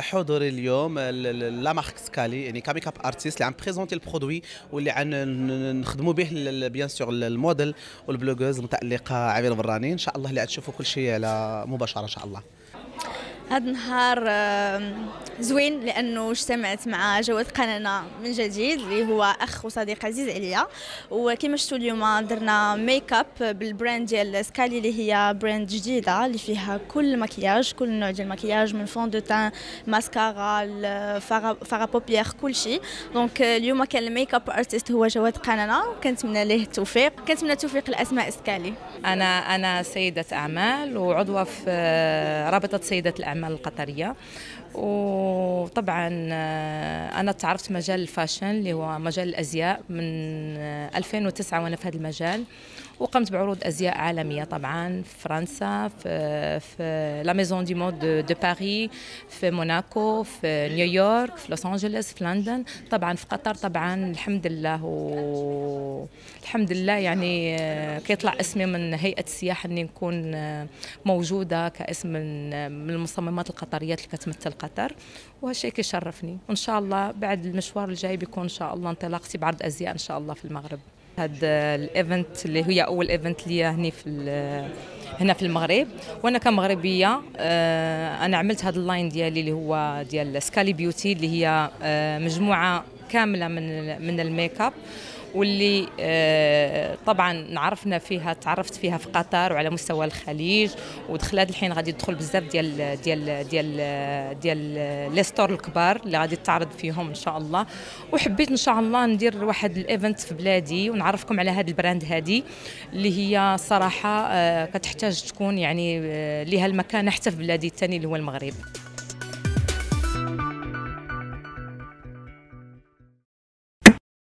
حضوري اليوم لا مارك سكالي يعني كميك اب ارتيست اللي عم بريزونتي البرودوي واللي عم نخدموا به بيان سور الموديل والبلوغوز المتالقه عبير البراني. ان شاء الله اللي غتشوفوا كل شيء على مباشره ان شاء الله. هذا النهار زوين لانه اجتمعت مع جواد قنانة من جديد اللي هو اخ وصديق عزيز عليا، وكما شفتوا اليوم درنا ميك اب بالبراند ديال سكالي اللي هي براند جديده اللي فيها كل مكياج، كل نوع ديال المكياج من فون دو تان، ماسكارا، فارا بوبيير، كل شيء. دونك اليوم كان الميك اب ارتست هو جواد قنانة وكنتمنى ليه التوفيق، كنتمنى توفيق لاسماء سكالي. انا سيده اعمال وعضوه في رابطه سيده الأعمال القطرية، وطبعا أنا تعرفت مجال الفاشن اللي هو مجال الأزياء من 2009 وأنا في هذا المجال، وقمت بعروض أزياء عالمية طبعا في فرنسا، في لا ميزون دي مود دو باريس، في موناكو، في نيويورك، في لوس أنجلوس، في لندن، طبعا في قطر. طبعا الحمد لله الحمد لله يعني كيطلع اسمي من هيئة السياحة إني نكون موجودة كاسم من المصممات القطريات اللي كتمثل قطر، وهالشيء كيشرفني. وإن شاء الله بعد المشوار الجاي بيكون إن شاء الله انطلاقتي بعرض أزياء إن شاء الله في المغرب. هاد الايفنت اللي هي اول ايفنت ليا هنا في المغرب، وانا كمغربيه انا عملت هاد اللاين ديالي اللي هو ديال سكالي بيوتي اللي هي مجموعه كامله من الميك اب، واللي طبعا نعرفنا فيها تعرفت فيها في قطر وعلى مستوى الخليج، ودخلت الحين غادي تدخل بزاف ديال ديال ديال ديال لي ستور الكبار اللي غادي تعرض فيهم ان شاء الله. وحبيت ان شاء الله ندير واحد الايفنت في بلادي ونعرفكم على هذا البراند هادي اللي هي صراحه كتحتاج تكون يعني لها المكانه حتى في بلادي الثاني اللي هو المغرب.